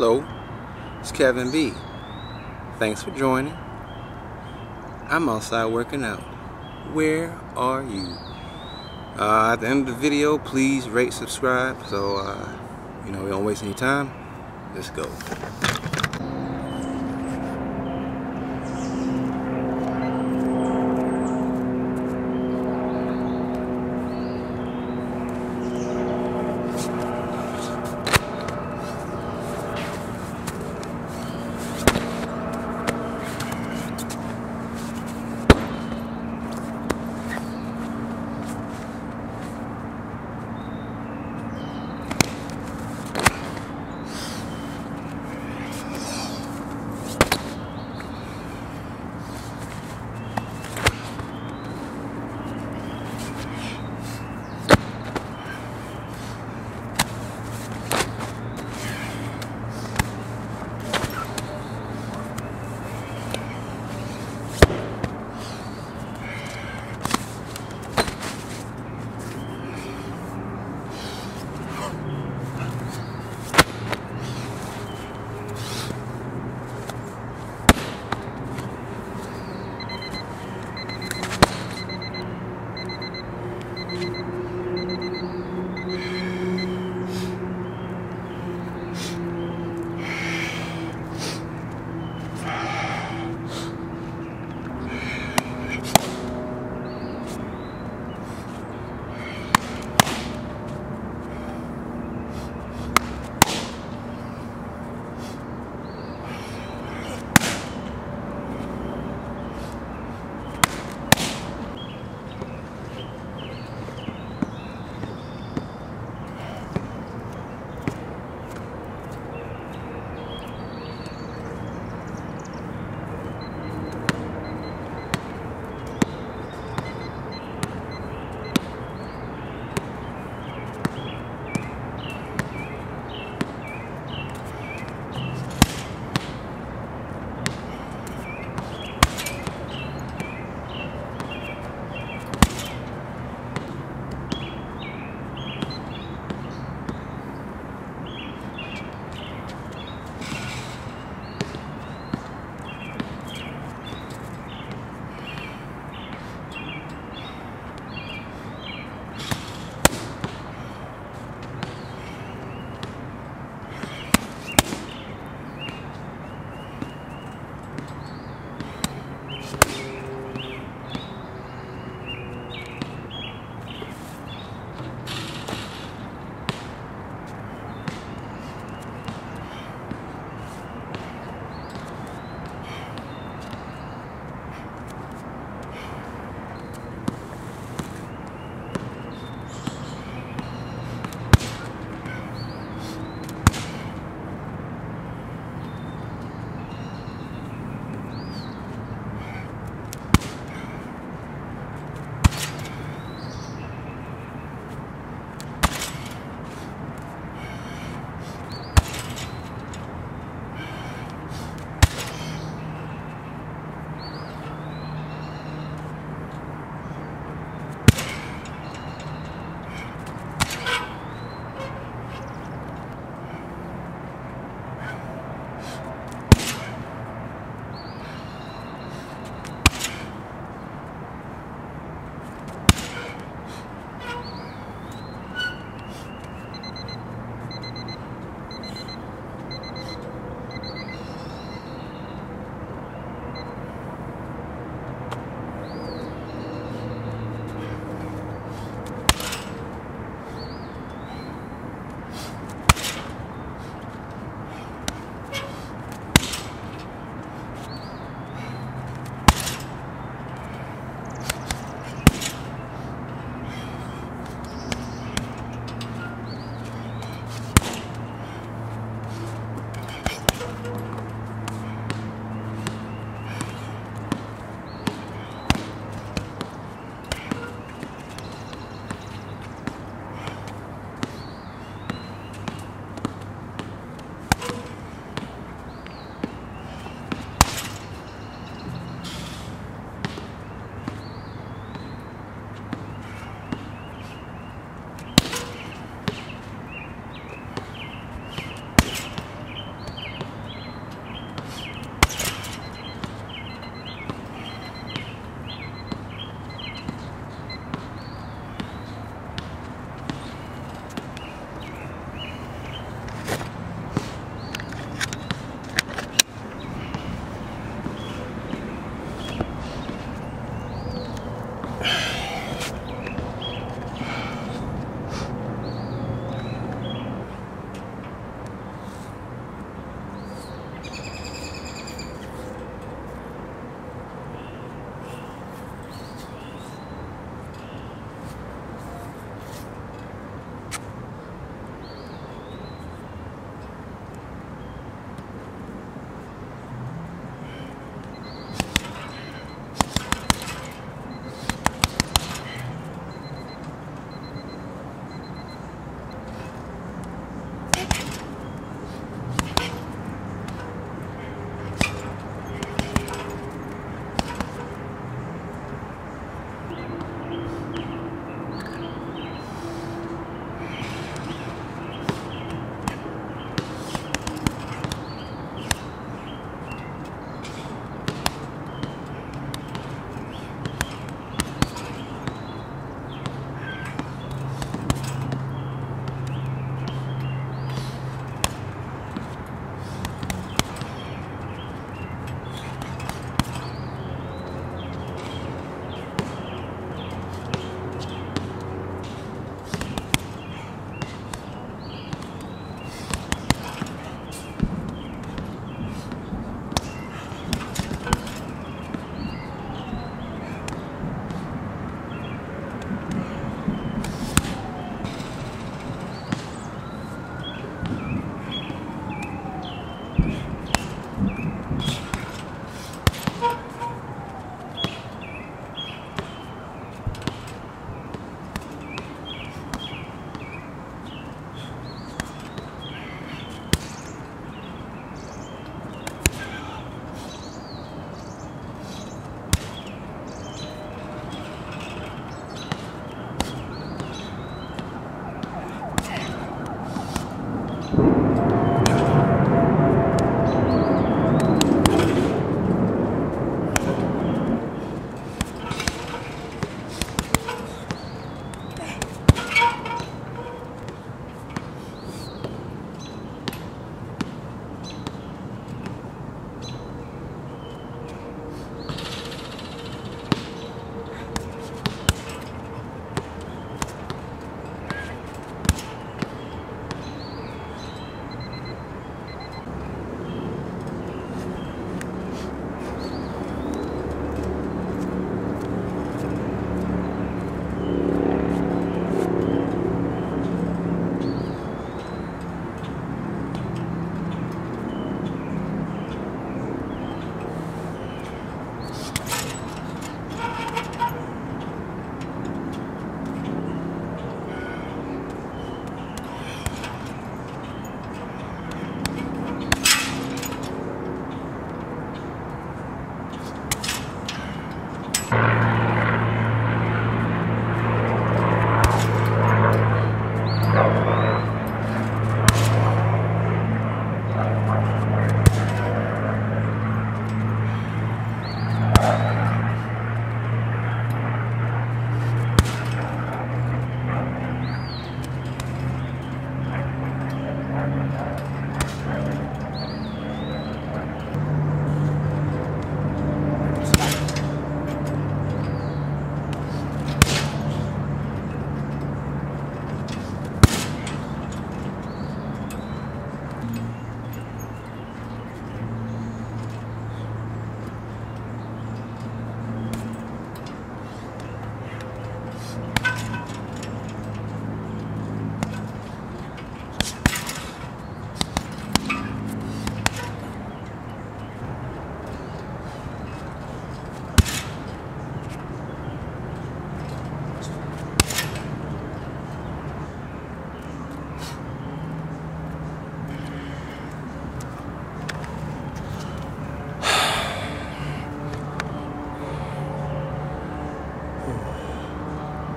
Hello, it's Kevin B. Thanks for joining. I'm outside working out. Where are you? At the end of the video, please rate, subscribe, so we don't waste any time. Let's go.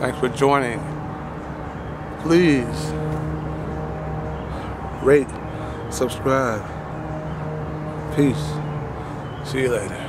Thanks for joining. Please rate, subscribe. Peace. See you later.